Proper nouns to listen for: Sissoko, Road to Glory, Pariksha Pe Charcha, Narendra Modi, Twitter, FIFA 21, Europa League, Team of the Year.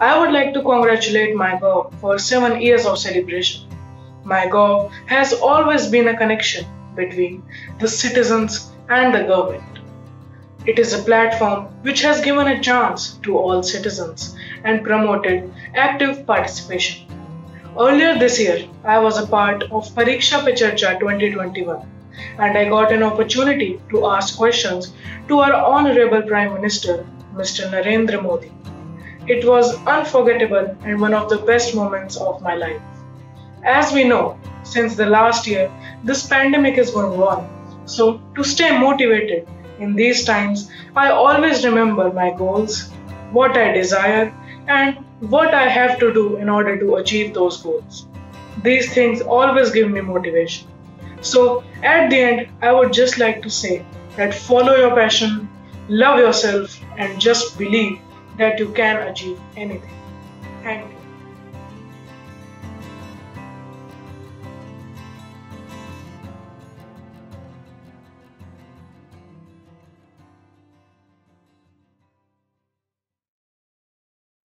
I would like to congratulate my God for 7 years of celebration. My God has always been a connection between the citizens and the government. It is a platform which has given a chance to all citizens and promoted active participation. Earlier this year, I was a part of Pariksha Pe Charcha 2021 and I got an opportunity to ask questions to our Honorable Prime Minister, Mr. Narendra Modi. It was unforgettable and one of the best moments of my life. As we know, since the last year, this pandemic is going on. So, to stay motivated in these times, I always remember my goals, what I desire, and what I have to do in order to achieve those goals. These things always give me motivation. So, at the end, I would just like to say that follow your passion, love yourself, and just believe that you can achieve anything. Thank you.